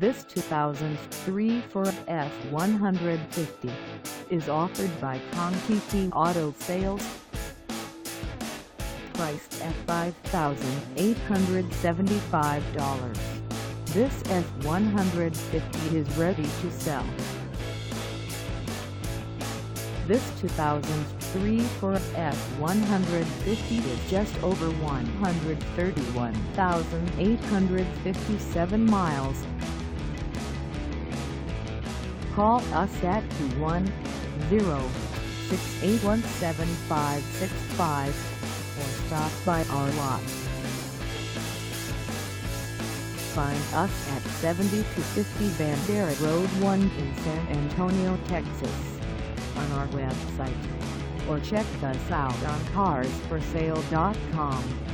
This 2003 Ford F-150 is offered by Kon-Tiki Auto Sales. Priced at $5,875, this F-150 is ready to sell. This 2003 Ford F-150 is just over 131,857 miles. Call us at 210-681-7565 or stop by our lot. Find us at 7250 Bandera Road 1 in San Antonio, Texas, on our website, or check us out on carsforsale.com.